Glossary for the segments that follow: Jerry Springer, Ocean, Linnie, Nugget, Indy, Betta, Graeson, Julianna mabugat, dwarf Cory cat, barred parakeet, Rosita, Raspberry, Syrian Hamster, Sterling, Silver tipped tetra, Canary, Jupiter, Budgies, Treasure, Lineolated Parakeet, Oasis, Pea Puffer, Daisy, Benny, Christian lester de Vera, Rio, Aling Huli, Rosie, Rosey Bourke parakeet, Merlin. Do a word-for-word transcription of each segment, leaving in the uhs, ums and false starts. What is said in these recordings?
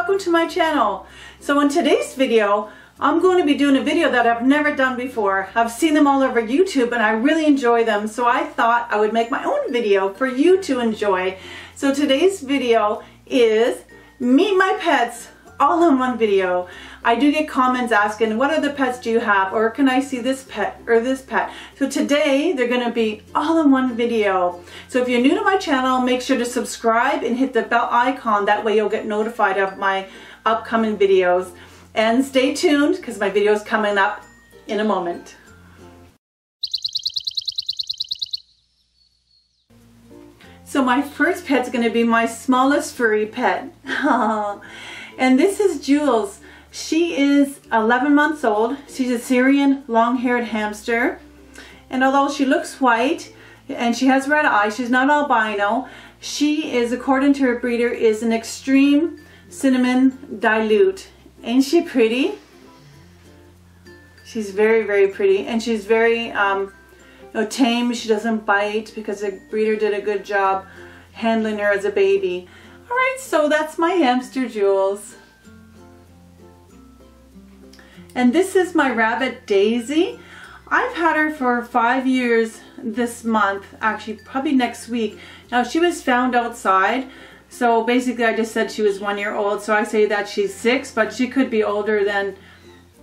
welcome to my channel. So in today's video, I'm going to be doing a video that I've never done before. I've seen them all over YouTube and I really enjoy them, so I thought I would make my own video for you to enjoy. So today's video is Meet My Pets all in one video. I do get comments asking, what other pets do you have? Or can I see this pet or this pet? So today they're gonna be all in one video. So if you're new to my channel, make sure to subscribe and hit the bell icon. That way you'll get notified of my upcoming videos. And stay tuned because my video is coming up in a moment. So my first pet's gonna be my smallest furry pet. And this is Jules. She is eleven months old. She's a Syrian long-haired hamster. And although she looks white and she has red eyes, she's not albino. She is, according to her breeder, is an extreme cinnamon dilute. Ain't she pretty? She's very, very pretty. And she's very um, you know, tame. She doesn't bite because the breeder did a good job handling her as a baby. Alright, so that's my hamster Jules. And this is my rabbit Daisy. I've had her for five years this month, actually probably next week. Now she was found outside, so basically I just said she was one year old, so I say that she's six, but she could be older than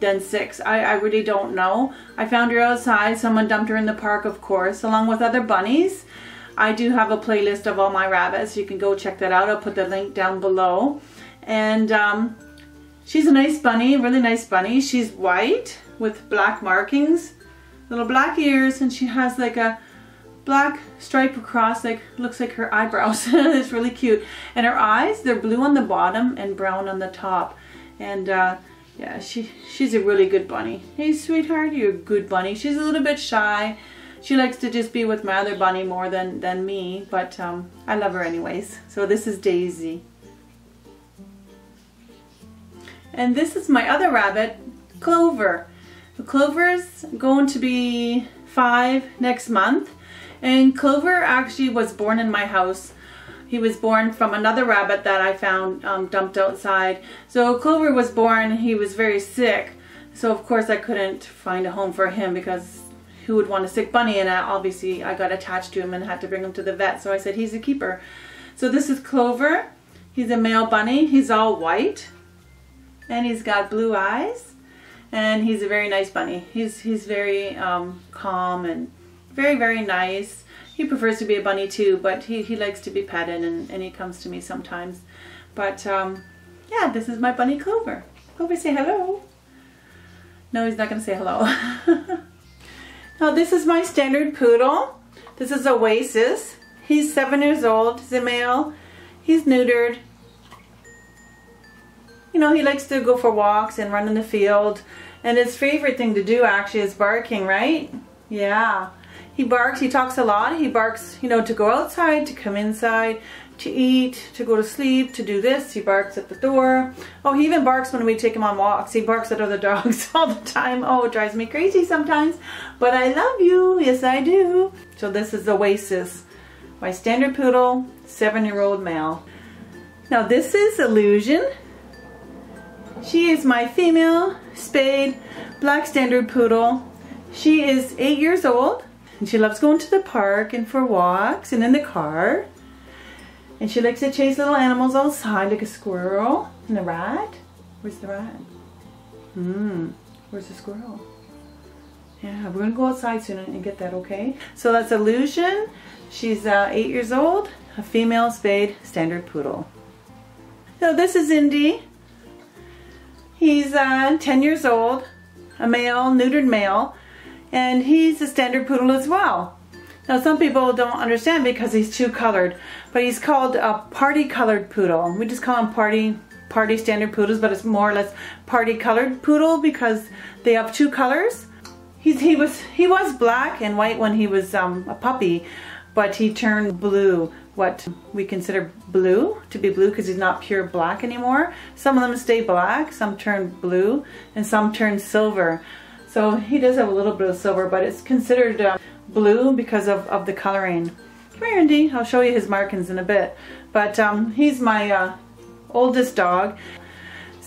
than six. I, I really don't know. I found her outside, someone dumped her in the park of course, along with other bunnies. I do have a playlist of all my rabbits. You can go check that out. I'll put the link down below. And um, she's a nice bunny, really nice bunny. She's white with black markings, little black ears, and she has like a black stripe across, like looks like her eyebrows. It's really cute. And her eyes, they're blue on the bottom and brown on the top. And uh, yeah, she she's a really good bunny. Hey sweetheart, you're a good bunny. She's a little bit shy. She likes to just be with my other bunny more than, than me, but um, I love her anyways. So this is Daisy. And this is my other rabbit, Clover. Clover's going to be five next month. And Clover actually was born in my house. He was born from another rabbit that I found um, dumped outside. So Clover was born, he was very sick. So of course I couldn't find a home for him because who would want a sick bunny? And I, obviously I got attached to him and had to bring him to the vet, so I said he's a keeper. So this is Clover. He's a male bunny. He's all white and he's got blue eyes, and he's a very nice bunny. He's he's very um, calm and very, very nice. He prefers to be a bunny too, but he, he likes to be petted, and, and he comes to me sometimes. But um, yeah, this is my bunny Clover. Clover, say hello. No, he's not gonna say hello. Now this is my standard poodle. This is Oasis. He's seven years old. He's a male. He's neutered. You know, he likes to go for walks and run in the field. And his favorite thing to do actually is barking, right? Yeah. He barks. He talks a lot. He barks, you know, to go outside, to come inside, to eat, to go to sleep, to do this. He barks at the door. Oh, he even barks when we take him on walks. He barks at other dogs all the time. Oh, it drives me crazy sometimes. But I love you. Yes, I do. So this is Oasis, my standard poodle, seven-year-old male. Now this is Illusion. She is my female spayed black standard poodle. She is eight years old, and she loves going to the park and for walks and in the car. And she likes to chase little animals outside, like a squirrel and a rat. Where's the rat? Hmm. Where's the squirrel? Yeah, we're gonna go outside soon and get that, okay? So that's Illusion. She's uh, eight years old, a female spayed standard poodle. So this is Indy. He's uh, ten years old, a male, neutered male, and he's a standard poodle as well. Now some people don't understand because he's two colored, but he's called a party colored poodle. We just call him party party standard poodles, but it's more or less party colored poodle because they have two colors. He's, he was he was black and white when he was um, a puppy, but he turned blue, what we consider blue to be blue because he's not pure black anymore. Some of them stay black, some turn blue, and some turn silver. So he does have a little bit of silver, but it's considered um, blue because of, of the coloring. Come here, Indy. I'll show you his markings in a bit. But um, he's my uh, oldest dog.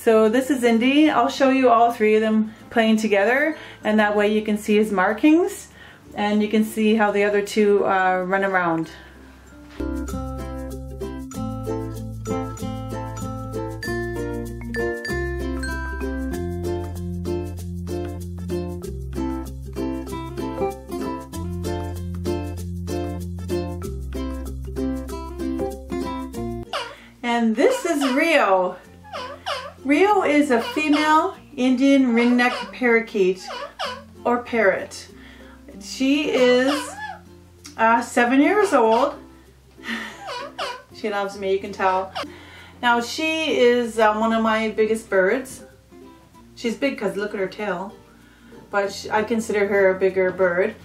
So this is Indy. I'll show you all three of them playing together, and that way you can see his markings and you can see how the other two uh, run around. And this is Rio. Rio is a female Indian ringneck parakeet or parrot. She is uh, seven years old. She loves me, you can tell. Now she is uh, one of my biggest birds. She's big because look at her tail, but she, I consider her a bigger bird.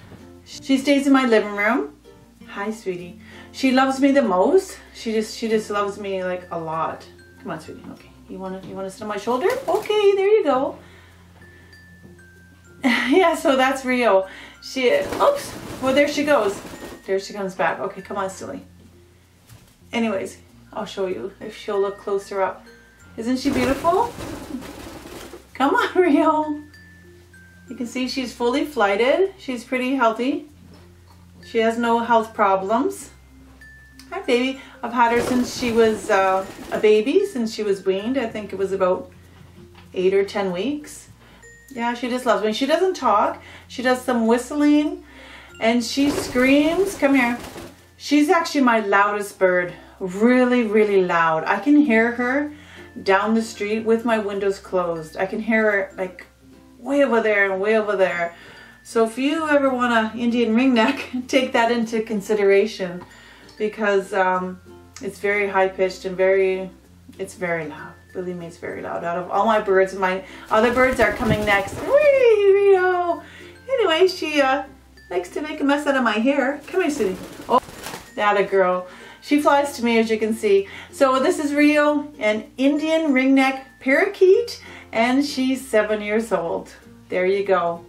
She stays in my living room. Hi, sweetie. She loves me the most. She just she just loves me like a lot. Come on, sweetie. Okay, you wanna you wanna sit on my shoulder? Okay, there you go. Yeah, so that's Rio. She oops. Well, there she goes. There she comes back. Okay, come on, silly. Anyways, I'll show you if she'll look closer up. Isn't she beautiful? Come on, Rio. You can see she's fully flighted. She's pretty healthy. She has no health problems. Hi, baby. I've had her since she was uh, a baby, since she was weaned. I think it was about eight or ten weeks. Yeah, she just loves me. She doesn't talk. She does some whistling, and she screams. Come here. She's actually my loudest bird. Really, really loud. I can hear her down the street with my windows closed. I can hear her like way over there and way over there. So if you ever want an Indian ringneck, take that into consideration, because um, it's very high-pitched and very, it's very loud. Believe me, it's very loud. Out of all my birds, my other birds are coming next. Whee, Rio! Anyway, she uh, likes to make a mess out of my hair. Come here, Cindy. Oh, that a girl. She flies to me, as you can see. So this is Rio, an Indian ringneck parakeet, and she's seven years old. There you go.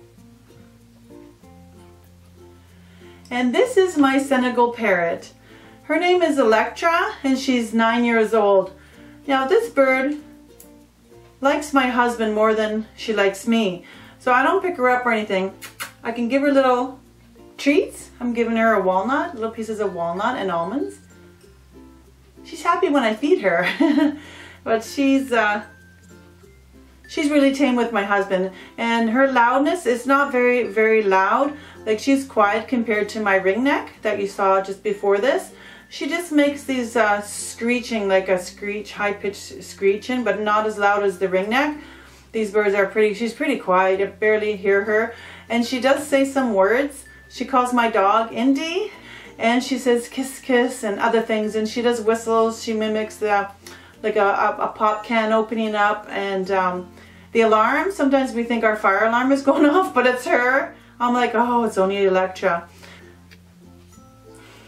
And this is my Senegal parrot. Her name is Electra, and she's nine years old. Now this bird likes my husband more than she likes me. So I don't pick her up or anything. I can give her little treats. I'm giving her a walnut, little pieces of walnut and almonds. She's happy when I feed her. But she's uh, she's really tame with my husband. And her loudness is not very, very loud. Like, she's quiet compared to my ringneck that you saw just before this. She just makes these uh, screeching, like a screech, high-pitched screeching, but not as loud as the ringneck. These birds are pretty, she's pretty quiet. You barely hear her. And she does say some words. She calls my dog Indy, and she says kiss, kiss, and other things. And she does whistles. She mimics the, like a, a, a pop can opening up. And um, the alarm, sometimes we think our fire alarm is going off, but it's her. I'm like, oh, it's only Electra.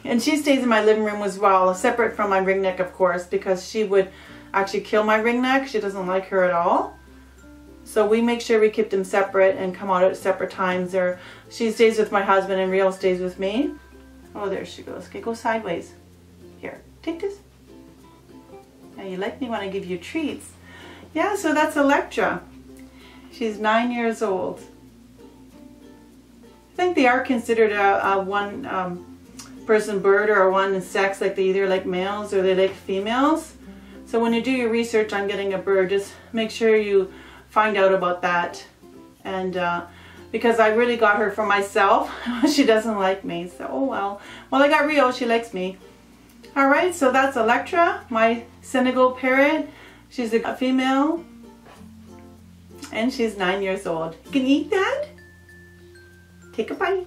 And she stays in my living room as well, separate from my ringneck, of course, because she would actually kill my ringneck. She doesn't like her at all. So we make sure we keep them separate and come out at separate times. Or she stays with my husband and Rio stays with me. Oh, there she goes. Okay, go sideways. Here, take this. Now you like me when I give you treats. Yeah, so that's Electra. She's nine years old. I think they are considered a, a one... Um, person bird or one sex, like they either like males or they like females. So when you do your research on getting a bird, just make sure you find out about that. And uh, because I really got her for myself, she doesn't like me, so oh well. Well, I got Rio, she likes me. All right, so that's Electra, my Senegal parrot. She's a female and she's nine years old. You can eat that? Take a bite.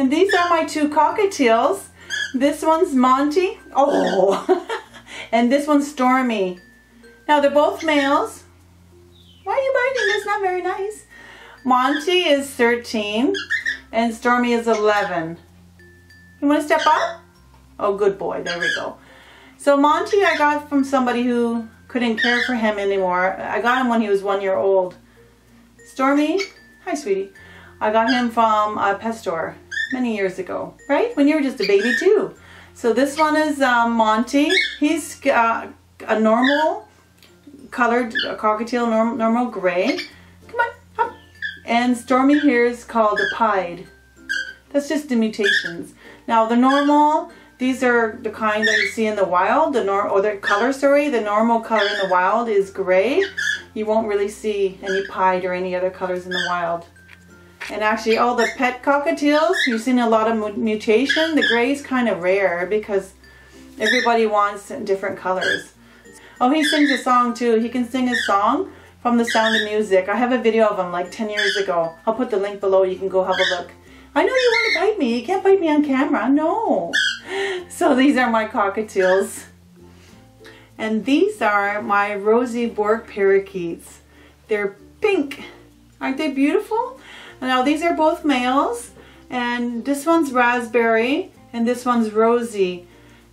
And these are my two cockatiels. This one's Monty. Oh! And this one's Stormy. Now they're both males. Why are you biting? That's not very nice. Monty is thirteen and Stormy is eleven. You want to step up? Oh, good boy. There we go. So Monty I got from somebody who couldn't care for him anymore. I got him when he was one year old. Stormy, hi sweetie. I got him from a pet store many years ago, right? When you were just a baby too. So this one is um, Monty. He's uh, a normal colored cockatiel, normal, normal gray. Come on, hop. And Stormy here is called a pied. That's just the mutations. Now the normal, these are the kind that you see in the wild. The norm or the color, sorry, the normal color in the wild is gray. You won't really see any pied or any other colors in the wild. And actually all the pet cockatiels, you've seen a lot of mutation. The gray is kind of rare because everybody wants different colors. Oh, he sings a song too. He can sing a song from the sound of music. I have a video of him like ten years ago. I'll put the link below. You can go have a look. I know you want to bite me. You can't bite me on camera. No. So these are my cockatiels. And these are my Rosey Bourke parakeets. They're pink. Aren't they beautiful? Now these are both males, and this one's Raspberry and this one's Rosie.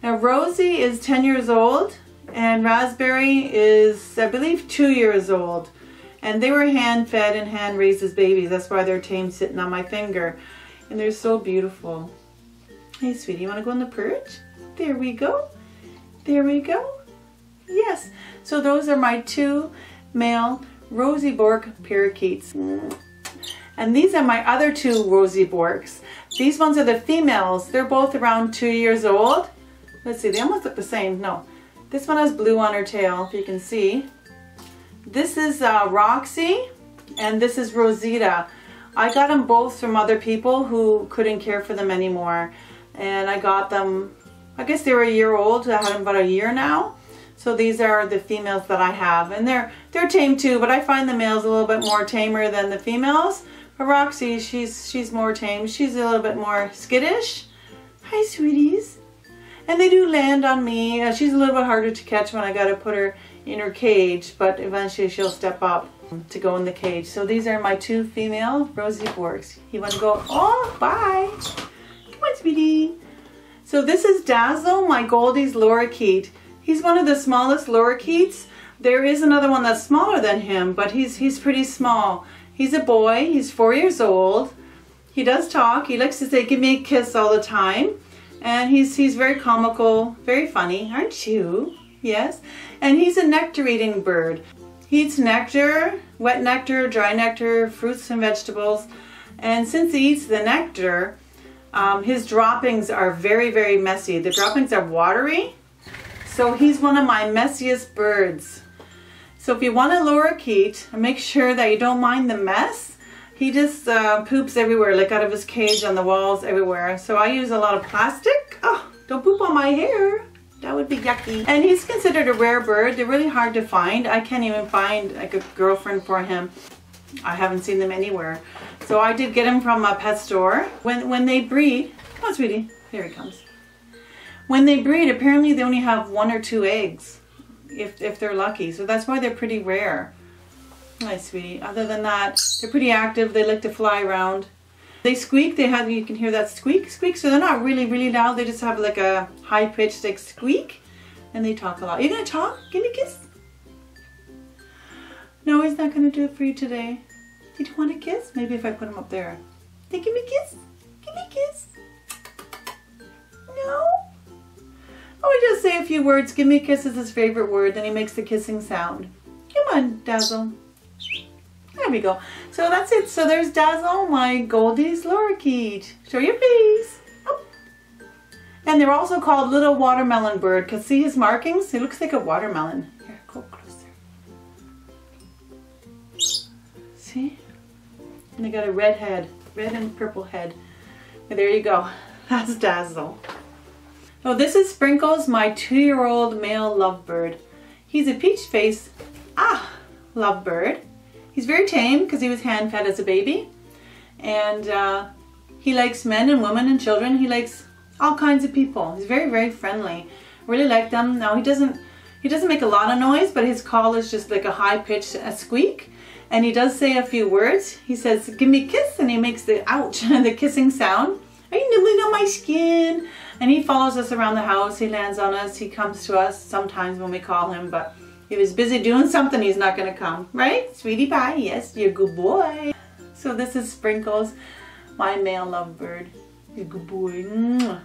Now Rosie is ten years old and Raspberry is, I believe, two years old. And they were hand fed and hand raised as babies. That's why they're tame sitting on my finger. And they're so beautiful. Hey sweetie, you wanna go on the perch? There we go, there we go. Yes, so those are my two male Rosey Bourke parakeets. And these are my other two Rosey Bourkes. These ones are the females. They're both around two years old. Let's see, they almost look the same. No, this one has blue on her tail, if you can see. This is uh, Roxy, and this is Rosita. I got them both from other people who couldn't care for them anymore. And I got them, I guess they were a year old. I had them about a year now. So these are the females that I have. And they're, they're tame too, but I find the males a little bit more tamer than the females. But Roxy, she's she's more tame. She's a little bit more skittish. Hi, sweeties. And they do land on me. Uh, she's a little bit harder to catch when I gotta put her in her cage, but eventually she'll step up to go in the cage. So these are my two female Rosey Bourkes. You wanna go? Oh, bye. Come on, sweetie. So this is Dazzle, my Goldie's Lorikeet. He's one of the smallest lorikeets. There is another one that's smaller than him, but he's he's pretty small. He's a boy, he's four years old. He does talk, he likes to say, give me a kiss all the time. And he's, he's very comical, very funny, aren't you? Yes, and he's a nectar eating bird. He eats nectar, wet nectar, dry nectar, fruits and vegetables. And since he eats the nectar, um, his droppings are very, very messy. The droppings are watery, so he's one of my messiest birds. So if you want a lorikeet, make sure that you don't mind the mess. He just uh, poops everywhere, like out of his cage, on the walls, everywhere. So I use a lot of plastic. Oh, don't poop on my hair. That would be yucky. And he's considered a rare bird. They're really hard to find. I can't even find like a girlfriend for him. I haven't seen them anywhere. So I did get him from a pet store. When, when they breed, come on sweetie, here he comes. When they breed, apparently they only have one or two eggs. If, if they're lucky. So that's why they're pretty rare. Nice, sweetie. Other than that, they're pretty active. They like to fly around. They squeak. They have, you can hear that squeak, squeak. So they're not really, really loud. They just have like a high-pitched like squeak. And they talk a lot. Are you going to talk? Give me a kiss. No, he's not going to do it for you today. Did you want a kiss? Maybe if I put him up there. Hey, give me a kiss. Give me a kiss. No. Oh, we just say a few words. Give me a kiss is his favorite word. Then he makes the kissing sound. Come on, Dazzle. There we go. So that's it. So there's Dazzle, my Goldie's lorikeet. Show your face. Oh. And they're also called little watermelon bird because see his markings? He looks like a watermelon. Here, go closer. See? And they got a red head. Red and purple head. And there you go. That's Dazzle. Oh, this is Sprinkles, my two-year-old male lovebird. He's a peach face, ah, lovebird. He's very tame because he was hand-fed as a baby. And uh, he likes men and women and children. He likes all kinds of people. He's very, very friendly. Really like them. Now, he doesn't, he doesn't make a lot of noise, but his call is just like a high-pitched a squeak. And he does say a few words. He says, give me a kiss, and he makes the ouch, the kissing sound. Are you nibbling on my skin? And he follows us around the house, he lands on us, he comes to us sometimes when we call him, but if he's busy doing something, he's not going to come. Right? Sweetie pie, yes, you're a good boy. So this is Sprinkles, my male lovebird. You're a good boy.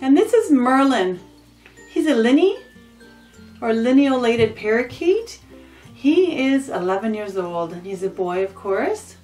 And this is Merlin. He's a Linny. or Lineolated Parakeet. He is eleven years old and he's a boy, of course.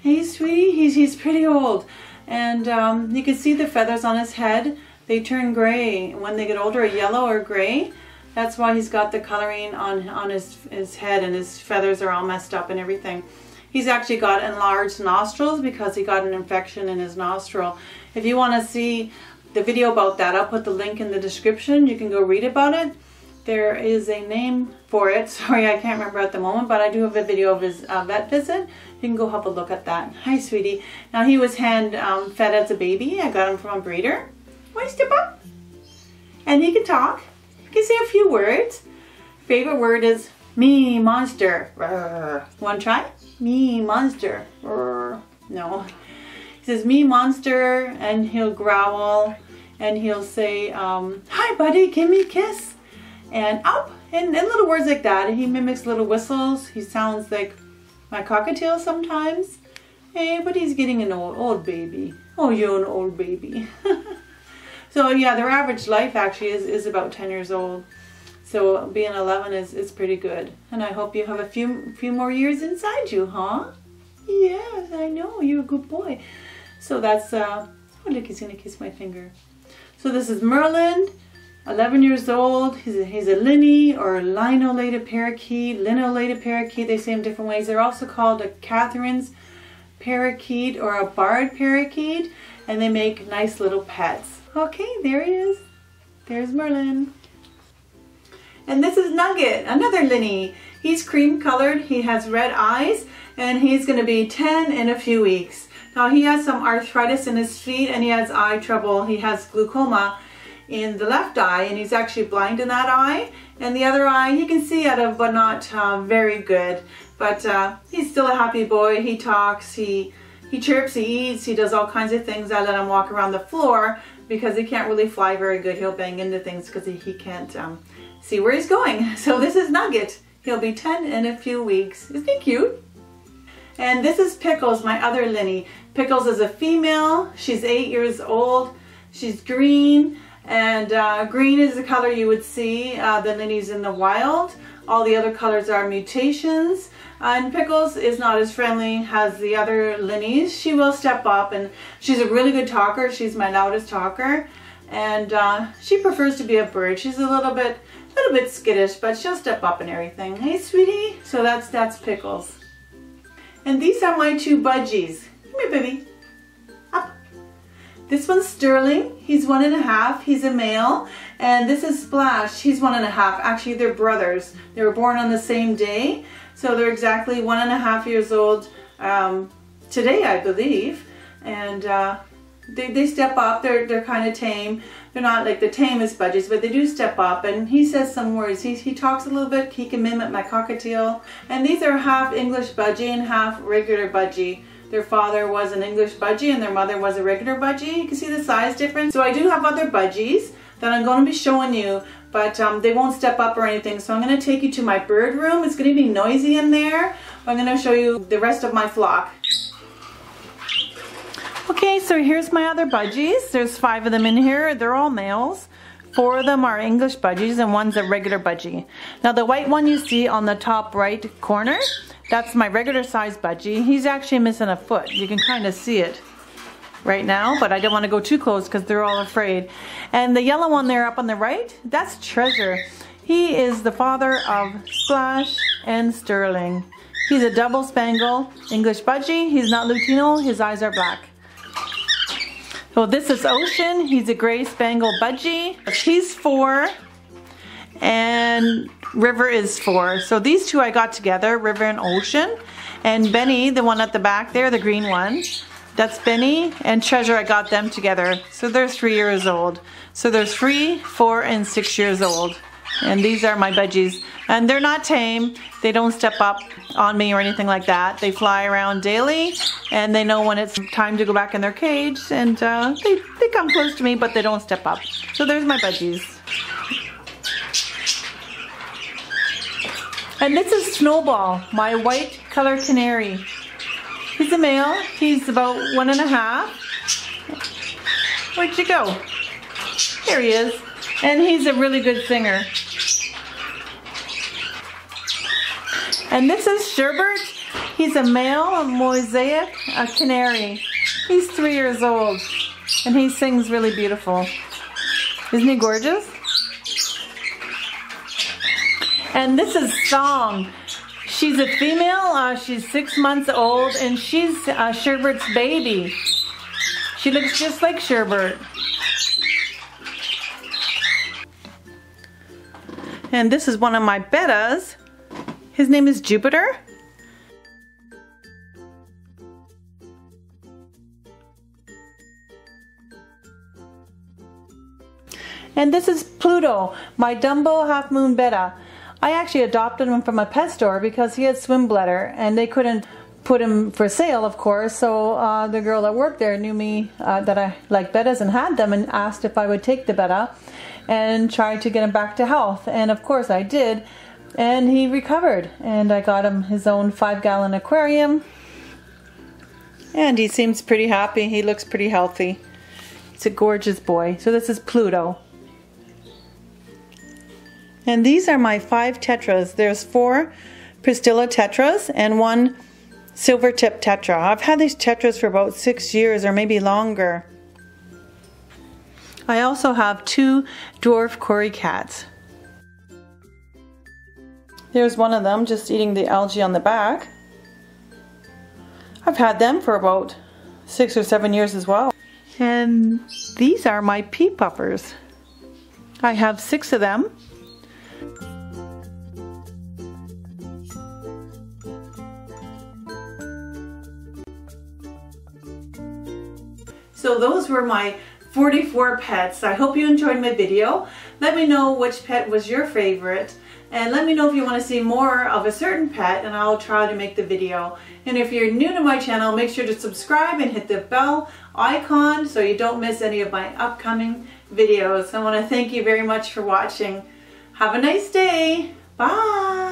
Hey sweetie, he's, he's pretty old. And um, you can see the feathers on his head. They turn gray when they get older, yellow or gray. That's why he's got the coloring on, on his, his head, and his feathers are all messed up and everything. He's actually got enlarged nostrils because he got an infection in his nostril. If you want to see the video about that, I'll put the link in the description. You can go read about it. There is a name for it. Sorry, I can't remember at the moment, but I do have a video of his uh, vet visit. You can go have a look at that. Hi, sweetie. Now, he was hand um, fed as a baby. I got him from a breeder. Where's the pup? And he can talk. He can say a few words. Favorite word is me monster. Roar. One try. Me monster. Roar. No. He says me monster, and he'll growl, and he'll say, um, hi buddy, give me a kiss. And up, and, and little words like that. He mimics little whistles. He sounds like my cockatiel sometimes. Hey, but he's getting an old, old baby. Oh, you're an old baby. So yeah, their average life actually is, is about ten years old. So being eleven is, is pretty good. And I hope you have a few, few more years inside you, huh? Yes, I know, you're a good boy. So that's, uh, oh look, he's gonna kiss my finger. So this is Merlin. eleven years old. He's a, he's a linny or lineolated parakeet, lineolated parakeet. They say in different ways. They're also called a Catherine's parakeet or a barred parakeet, and they make nice little pets. Okay, there he is. There's Merlin. And this is Nugget, another linny. He's cream colored. He has red eyes, and he's going to be ten in a few weeks. Now he has some arthritis in his feet, and he has eye trouble. He has glaucoma in the left eye, and he's actually blind in that eye, and the other eye he can see out of, but not uh, very good. But uh, he's still a happy boy. He talks, he he chirps, he eats, he does all kinds of things. I let him walk around the floor because he can't really fly very good. He'll bang into things because he, he can't um, see where he's going. So this is Nugget. He'll be ten in a few weeks. Isn't he cute? And this is Pickles, my other linny. Pickles is a female. She's eight years old. She's green. And uh, green is the color you would see uh, the linnies in the wild. All the other colors are mutations. Uh, and Pickles is not as friendly as the other linnies. She will step up, and she's a really good talker. She's my loudest talker, and uh, she prefers to be a bird. She's a little bit, little bit skittish, but she'll step up and everything. Hey, sweetie. So that's that's Pickles. And these are my two budgies. Come here, baby. This one's Sterling, he's one and a half, he's a male, and this is Splash, he's one and a half. Actually, they're brothers. They were born on the same day, so they're exactly one and a half years old um, today, I believe. And uh, they, they step up, they're, they're kind of tame. They're not like the tamest budgies, but they do step up, and he says some words. He, he talks a little bit, he can mimic my cockatiel. And these are half English budgie and half regular budgie. Their father was an English budgie and their mother was a regular budgie. You can see the size difference. So I do have other budgies that I'm going to be showing you, but um, they won't step up or anything. So I'm going to take you to my bird room. It's going to be noisy in there. I'm going to show you the rest of my flock. Okay, so here's my other budgies. There's five of them in here. They're all males. Four of them are English budgies and one's a regular budgie. Now the white one you see on the top right corner, that's my regular size budgie. He's actually missing a foot. You can kind of see it right now, but I don't want to go too close because they're all afraid. And the yellow one there up on the right, that's Treasure. He is the father of Splash and Sterling. He's a double spangle English budgie. He's not Lutino. His eyes are black. Well, this is Ocean. He's a gray spangle budgie. He's four, and River is four. So these two I got together, River and Ocean. And Benny, the one at the back there, the green one, that's Benny, and Treasure, I got them together. So they're three years old. So they're three, four, and six years old. And these are my budgies. And they're not tame. They don't step up on me or anything like that. They fly around daily, and they know when it's time to go back in their cage. And uh, they, they come close to me, but they don't step up. So there's my budgies. And this is Snowball, my white color canary. He's a male. He's about one and a half. Where'd you go? There he is. And he's a really good singer. And this is Sherbert. He's a male, a mosaic, a canary. He's three years old, and he sings really beautiful. Isn't he gorgeous? And this is Song. She's a female, uh, she's six months old, and she's uh, Sherbert's baby. She looks just like Sherbert. And this is one of my bettas. His name is Jupiter. And this is Pluto, my Dumbo half moon betta. I actually adopted him from a pet store because he had swim bladder and they couldn't put him for sale, of course, so uh, the girl that worked there knew me uh, that I liked bettas and had them, and asked if I would take the betta and try to get him back to health, and of course I did, and he recovered, and I got him his own five gallon aquarium, and he seems pretty happy. He looks pretty healthy. He's a gorgeous boy. So this is Pluto. And these are my five tetras. There's four Pristilla tetras and one silver tip tetra. I've had these tetras for about six years or maybe longer. I also have two dwarf Cory cats. There's one of them just eating the algae on the back. I've had them for about six or seven years as well. And these are my pea puffers. I have six of them. So those were my forty-four pets. I hope you enjoyed my video. Let me know which pet was your favorite, and let me know if you want to see more of a certain pet, and I'll try to make the video. And if you're new to my channel, make sure to subscribe and hit the bell icon so you don't miss any of my upcoming videos. I want to thank you very much for watching. Have a nice day. Bye.